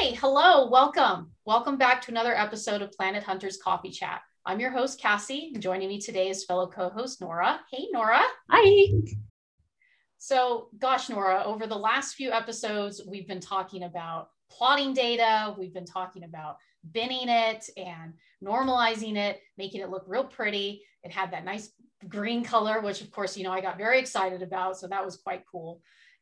Hey, hello, welcome. Welcome back to another episode of Planet Hunters Coffee Chat. I'm your host, Cassie, and joining me today is fellow co-host, Nora. Hey, Nora. Hi. So, gosh, Nora, over the last few episodes, we've been talking about plotting data. We've been talking about binning it and normalizing it, making it look real pretty. It had that nice green color, which of course, you know, I got very excited about. So that was quite cool.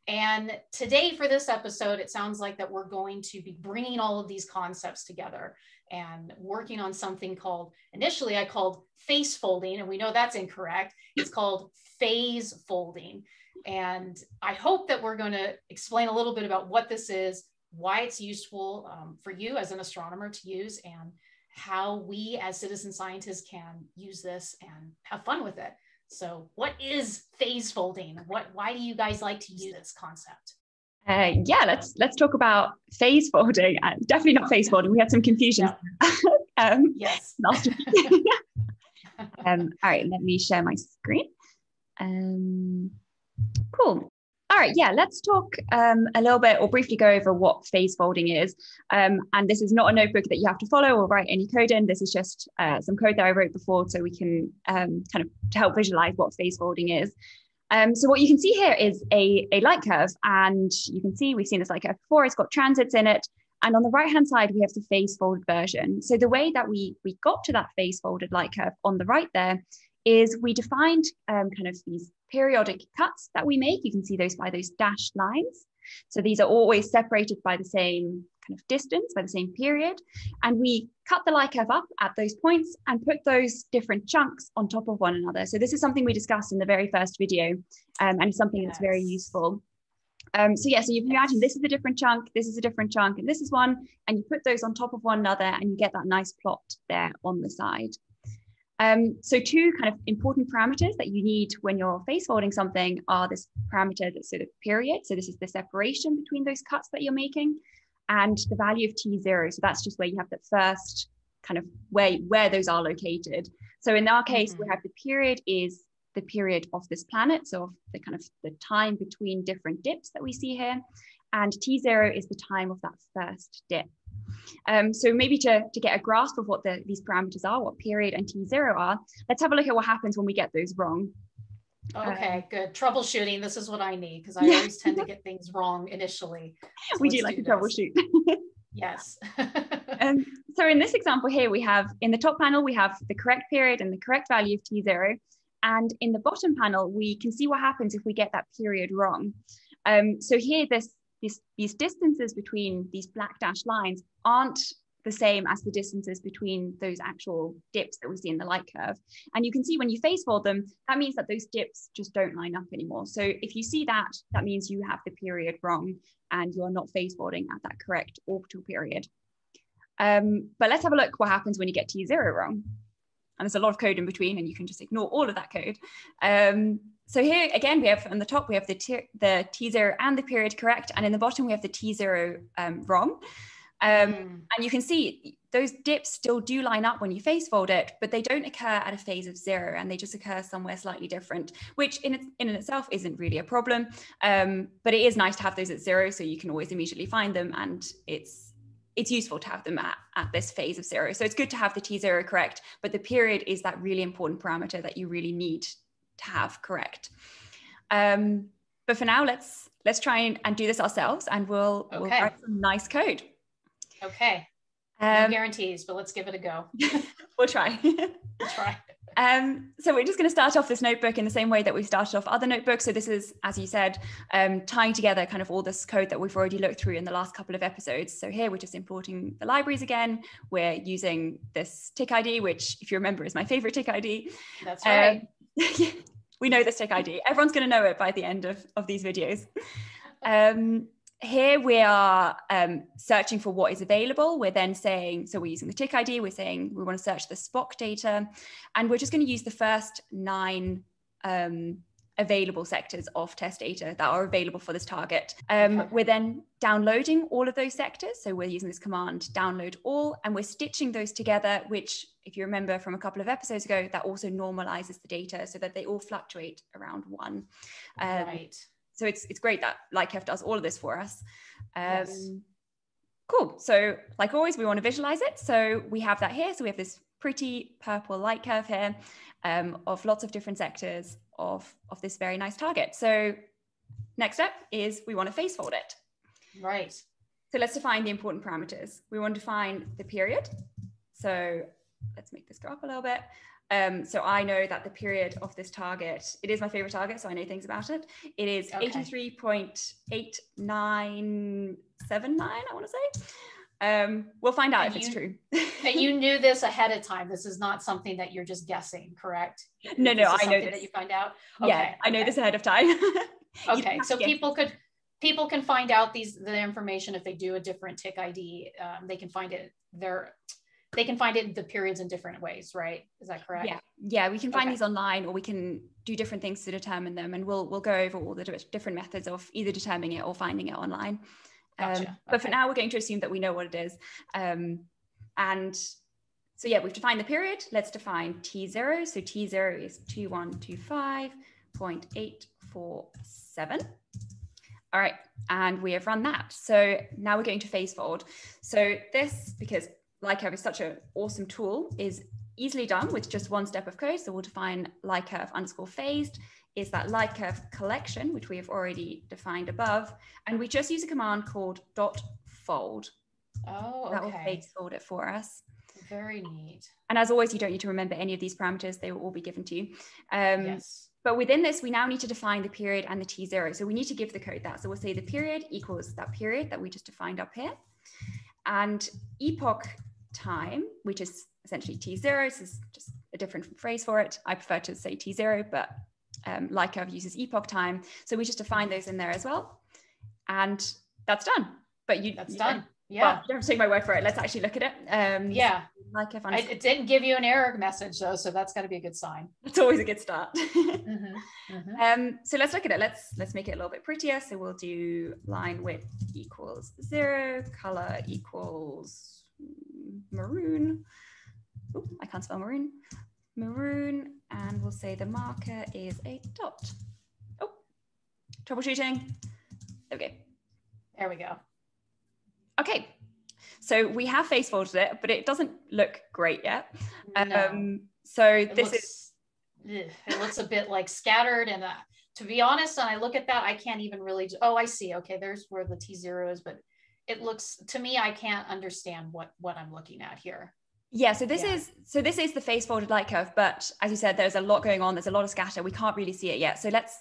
And today for this episode, it sounds like that we're going to be bringing all of these concepts together and working on something called, initially I called face folding, and we know that's incorrect. It's called phase folding. And I hope that we're going to explain a little bit about what this is, why it's useful for you as an astronomer to use, and how we as citizen scientists can use this and have fun with it. So what is phase folding? Why do you guys like to use this concept? Yeah, let's talk about phase folding. Definitely not phase folding. We had some confusion. No. Yes. Last week. All right, let me share my screen. Cool. All right, yeah, let's talk a little bit or briefly go over what phase folding is. And this is not a notebook that you have to follow or write any code in. This is just some code that I wrote before so we can kind of to help visualize what phase folding is. So what you can see here is a light curve, and you can see we've seen this light curve before. It's got transits in it. And on the right-hand side, we have the phase folded version. So the way that we got to that phase folded light curve on the right there is we defined kind of these periodic cuts that we make. You can see those by those dashed lines. So these are always separated by the same kind of distance, by the same period. And we cut the light curve up at those points and put those different chunks on top of one another. So this is something we discussed in the very first video and something that's very useful. So yeah, so you can imagine this is a different chunk, this is a different chunk, and this is one, and you put those on top of one another and you get that nice plot there on the side. So two kind of important parameters that you need when you're phase folding something are this parameter that's sort of period. So this is the separation between those cuts that you're making, and the value of T0. So that's just where you have the first kind of where those are located. So in our case, we have the period is the period of this planet. So of the kind of the time between different dips that we see here, and T0 is the time of that first dip. So maybe to get a grasp of what these parameters are, what period and T0 are, let's have a look at what happens when we get those wrong. Okay, good. Troubleshooting. This is what I need, because I always tend to get things wrong initially. So we do like to troubleshoot. Yes. So in this example here, we have in the top panel, we have the correct period and the correct value of T0. And in the bottom panel, we can see what happens if we get that period wrong. So here, these distances between these black dashed lines aren't the same as the distances between those actual dips that we see in the light curve. And you can see when you phase fold them, that means that those dips just don't line up anymore. So if you see that, that means you have the period wrong and you're not phase folding at that correct orbital period. But let's have a look what happens when you get T0 wrong. And there's a lot of code in between, and you can just ignore all of that code. So here again, we have on the top, we have the T0 and the period correct. And in the bottom, we have the T0 wrong. And you can see those dips still do line up when you phase fold it, but they don't occur at a phase of zero, and they just occur somewhere slightly different, which in itself isn't really a problem. But it is nice to have those at zero, so you can always immediately find them. And it's useful to have them at this phase of zero. So it's good to have the T0 correct, but the period is that really important parameter that you really need to have correct. But for now, let's try and do this ourselves, and we'll write some nice code. Okay. No guarantees, but let's give it a go. We'll try. We'll try. So we're just going to start off this notebook in the same way that we've started off other notebooks. So this is, as you said, tying together kind of all this code that we've already looked through in the last couple of episodes. So here we're just importing the libraries again. We're using this TIC ID, which, if you remember, is my favorite TIC ID. That's right. We know this TIC ID. Everyone's going to know it by the end of these videos. Here we are searching for what is available. We're then saying, so we're using the TIC ID, we're saying we want to search the SPOC data, and we're just going to use the first 9 available sectors of test data that are available for this target. We're then downloading all of those sectors. So we're using this command download all, and we're stitching those together, which, if you remember from a couple of episodes ago, that also normalizes the data so that they all fluctuate around 1. Right. So it's great that Lightkurve does all of this for us. Yes. Cool. So like always, we want to visualize it. So we have that here. So we have this pretty purple light curve here of lots of different sectors of this very nice target. So next up is we want to face fold it. Right. So let's define the important parameters. We want to define the period. So let's make this go up a little bit. So I know that the period of this target, it is my favorite target, so I know things about it. It is 83.8979, I want to say. We'll find out if it's true. But you knew this ahead of time. This is not something that you're just guessing, correct? No, no, I know this. That you find out? Okay, yeah, I know this ahead of time. Okay, so people can find out the information if they do a different TIC ID. They can find it there. They can find it in the periods in different ways, right? Is that correct? Yeah, yeah. We can find these online, or we can do different things to determine them. And we'll go over all the different methods of either determining it or finding it online. Gotcha. But for now, we're going to assume that we know what it is. And so yeah, we've defined the period. Let's define T0. So T0 is 2125.847. All right, and we have run that. So now we're going to phase fold. So this, because Lightkurve is such an awesome tool, is easily done with just one step of code. So we'll define Lightkurve_phased is that Lightkurve collection, which we have already defined above. And we just use a command called .fold. Oh, okay. That will phase fold it for us. Very neat. And as always, you don't need to remember any of these parameters. They will all be given to you. Yes. But within this, we now need to define the period and the T0. So we need to give the code that. So we'll say the period equals that period that we just defined up here. And epoch time, which is essentially T0, this is just a different phrase for it. I prefer to say T0, but Lightkurve uses epoch time. So we just define those in there as well. And that's done. But that's done. Yeah. Well, you don't have to take my word for it. Let's actually look at it. Yeah. Lightkurve. It didn't give you an error message though, so that's got to be a good sign. It's always a good start. So let's look at it. Let's make it a little bit prettier. So we'll do line width equals 0, color equals maroon. Ooh, I can't spell maroon. Maroon, and we'll say the marker is a dot. Oh, troubleshooting. Okay. There we go. Okay, so we have face folded it, but it doesn't look great yet. No. It looks a bit like scattered. And to be honest, and I look at that, I can't even really, oh, I see. Okay, there's where the T0 is, but it looks, to me, I can't understand what I'm looking at here. Yeah, so this is the face folded Lightkurve, but as you said, there's a lot going on. There's a lot of scatter. We can't really see it yet. So let's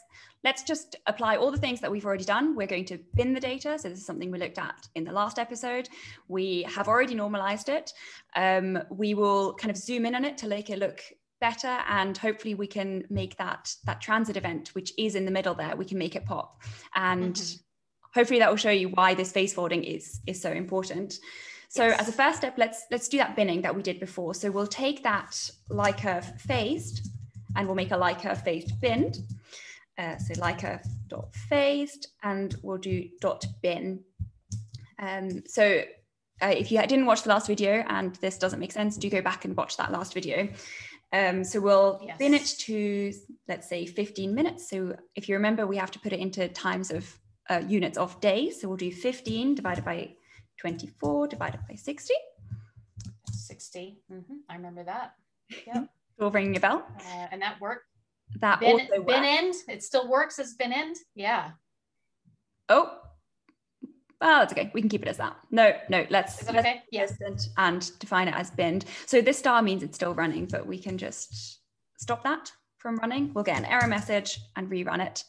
just apply all the things that we've already done. We're going to bin the data. So this is something we looked at in the last episode. We have already normalized it. We will kind of zoom in on it to make it look better, and hopefully we can make that transit event, which is in the middle there, we can make it pop, and hopefully that will show you why this face folding is so important. So as a first step, let's do that binning that we did before. So we'll take that Lightkurve phased, and we'll make a Lightkurve phased bin. So Lightkurve.phased, and we'll do .bin. So if you didn't watch the last video and this doesn't make sense, do go back and watch that last video. So we'll bin it to, let's say, 15 minutes. So if you remember, we have to put it into times of units of days. So we'll do 15 divided by 24 divided by 60. 60. I remember that. Yeah. All ringing a bell. And that worked. That bin, also worked. Bin end. It still works as bin end. Yeah. Oh. Well, that's okay. We can keep it as that. No. Let's okay? Yes. And define it as binned. So this star means it's still running, but we can just stop that from running. We'll get an error message and rerun it.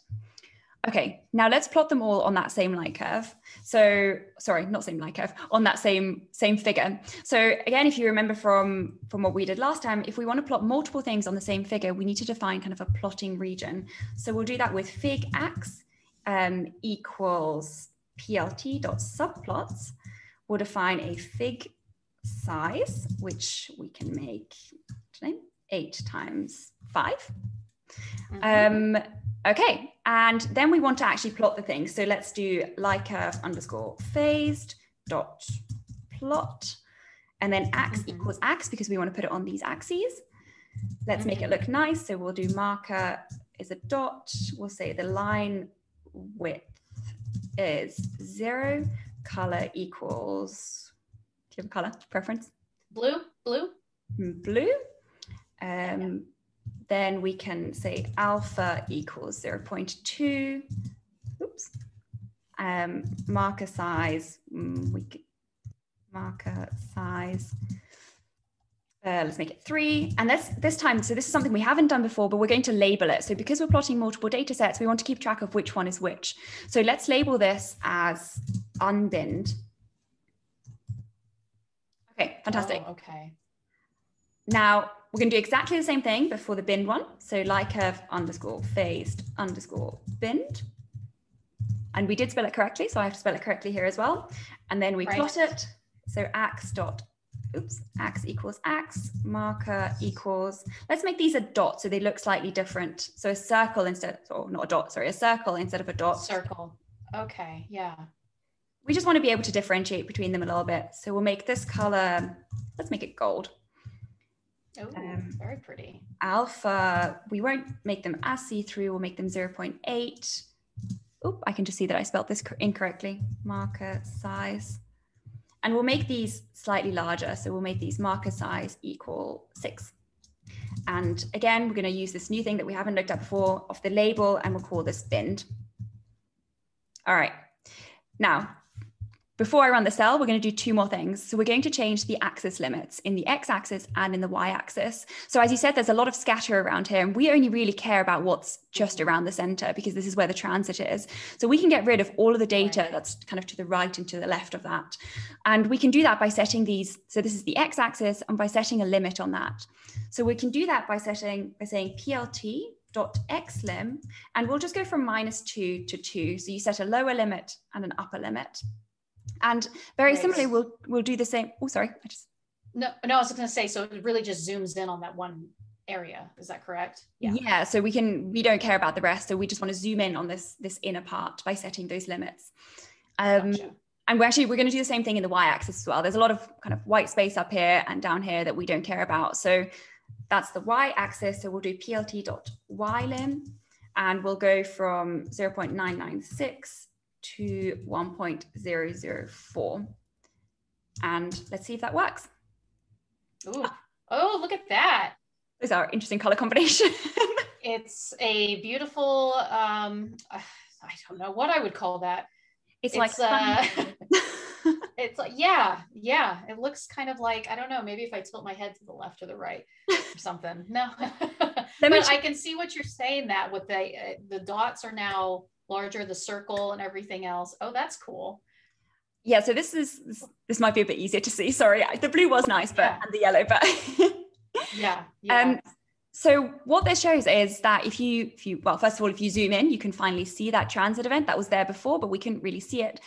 Okay, now let's plot them all on that same Lightkurve. So, sorry, not same Lightkurve, on that same figure. So again, if you remember from what we did last time, if we want to plot multiple things on the same figure, we need to define kind of a plotting region. So we'll do that with figax equals plt.subplots. We'll define a fig size, which we can make 8 times 5. Okay, and then we want to actually plot the thing. So let's do Lightkurve_phased.plot, and then ax equals ax, because we want to put it on these axes. Let's make it look nice. So we'll do marker is a dot. We'll say the line width is 0, color equals, do you have a color preference? Blue. Then we can say alpha equals 0.2. Oops. Marker size, let's make it 3. And this time, so this is something we haven't done before, but we're going to label it. So because we're plotting multiple data sets, we want to keep track of which one is which. So let's label this as unbinned. Okay, fantastic. Oh, okay. Now we're going to do exactly the same thing before the binned one. So lightkurve underscore phased underscore binned. And we did spell it correctly, so I have to spell it correctly here as well. And then we plot it. So ax dot, oops, ax equals ax, marker equals, let's make these a dot so they look slightly different. So a circle instead, or not a dot, sorry, a circle instead of a dot. Circle, okay, yeah. We just want to be able to differentiate between them a little bit. So we'll make this color, let's make it gold. Oh, very pretty. Alpha, we won't make them as see-through, we'll make them 0.8. Oop, I can just see that I spelled this incorrectly. Marker size. And we'll make these slightly larger. So we'll make these marker size equal 6. And again, we're going to use this new thing that we haven't looked at before of the label, and we'll call this binned. All right. Now, before I run the cell, we're going to do 2 more things. So we're going to change the axis limits in the x-axis and in the y-axis. So as you said, there's a lot of scatter around here, and we only really care about what's just around the center because this is where the transit is. So we can get rid of all of the data that's kind of to the right and to the left of that. And we can do that by setting these. So this is the x-axis, and by setting a limit on that. So we can do that by saying plt dot xlim, and we'll just go from -2 to 2. So you set a lower limit and an upper limit. And very similarly, we'll do the same. Oh, sorry, I just. No, I was going to say, so it really just zooms in on that one area. Is that correct? Yeah. Yeah. So we don't care about the rest. So we just want to zoom in on this inner part by setting those limits. Gotcha. And we're going to do the same thing in the y-axis as well. There's a lot of kind of white space up here and down here that we don't care about. So that's the y-axis. So we'll do plt.ylim, and we'll go from 0.996 to 1.004. And let's see if that works. Ooh. Oh, look at that. It's our interesting color combination. It's a beautiful, I don't know what I would call that. It's like, yeah. It looks kind of like, I don't know, maybe if I tilt my head to the left or the right or something. No, but I can see what you're saying, that with the dots are now larger, the circle and everything else. Oh, that's cool. Yeah, so this might be a bit easier to see. Sorry, the blue was nice, but and the yellow, but yeah. So what this shows is that if you well, first of all, if you zoom in, you can finally see that transit event that was there before, but we couldn't really see it.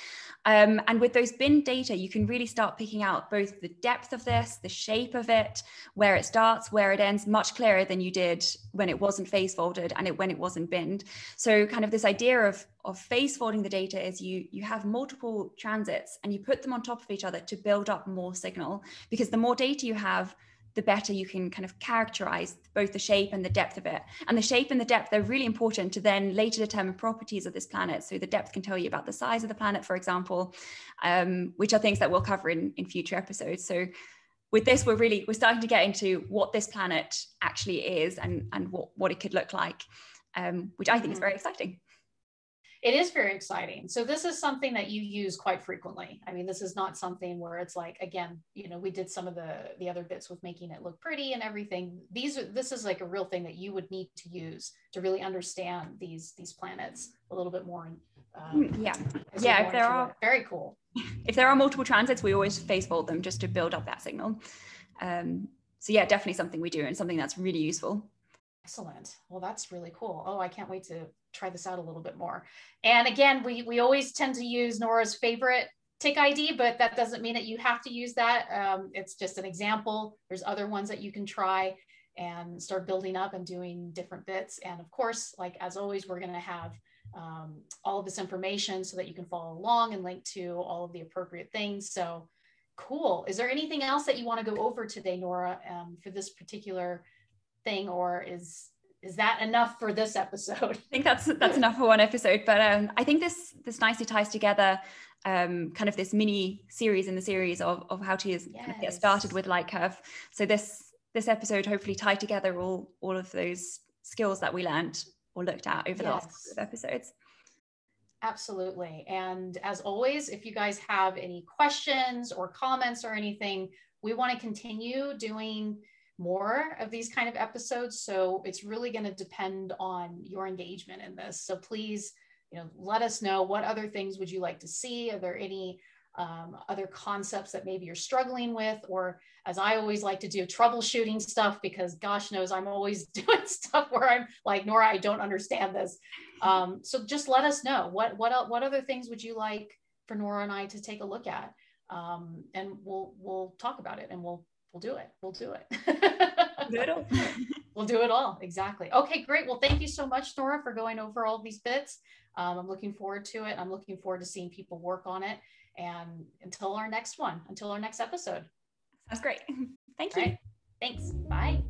And with those binned data, you can really start picking out both the depth of this, the shape of it, where it starts, where it ends, much clearer than you did when it wasn't phase folded and when it wasn't binned. So kind of this idea of phase folding the data is you have multiple transits and you put them on top of each other to build up more signal, because the more data you have, the better you can kind of characterize both the shape and the depth of it. And the shape and the depth, they're really important to then later determine properties of this planet. So the depth can tell you about the size of the planet, for example, which are things that we'll cover in future episodes. So with this, we're starting to get into what this planet actually is and what it could look like, which I think is very exciting. It is very exciting. So this is something that you use quite frequently. I mean, this is not something where it's like, again, we did some of the other bits with making it look pretty and everything. This is like a real thing that you would need to use to really understand these planets a little bit more. Very cool. If there are multiple transits, we always phase fold them just to build up that signal. So yeah, definitely something we do and something that's really useful. Excellent. Well, that's really cool. Oh, I can't wait to try this out a little bit more. And again, we always tend to use Nora's favorite TIC ID, but that doesn't mean that you have to use that. It's just an example. There's other ones that you can try and start building up and doing different bits. And of course, like as always, we're going to have all of this information so that you can follow along and link to all of the appropriate things. So cool. Is there anything else that you want to go over today, Nora, for this particular thing, or is Is that enough for this episode? I think that's enough for one episode. But I think this nicely ties together kind of this mini series in the series of how to kind of get started with Lightkurve. So this episode hopefully tied together all of those skills that we learned or looked at over the last couple of episodes. Absolutely. And as always, if you guys have any questions or comments or anything, we want to continue doing more of these kind of episodes. So it's really going to depend on your engagement in this. So please, let us know, what other things would you like to see? Are there any other concepts that maybe you're struggling with? Or, as I always like to do, troubleshooting stuff, because gosh knows I'm always doing stuff where I'm like, Nora, I don't understand this. So just let us know what other things would you like for Nora and I to take a look at, and we'll talk about it, and we'll do it. We'll do it all. We'll do it all. Exactly. Okay, great. Well, thank you so much, Nora, for going over all these bits. I'm looking forward to it. I'm looking forward to seeing people work on it. And until our next episode. Sounds great. Thank you. Right. Thanks. Bye.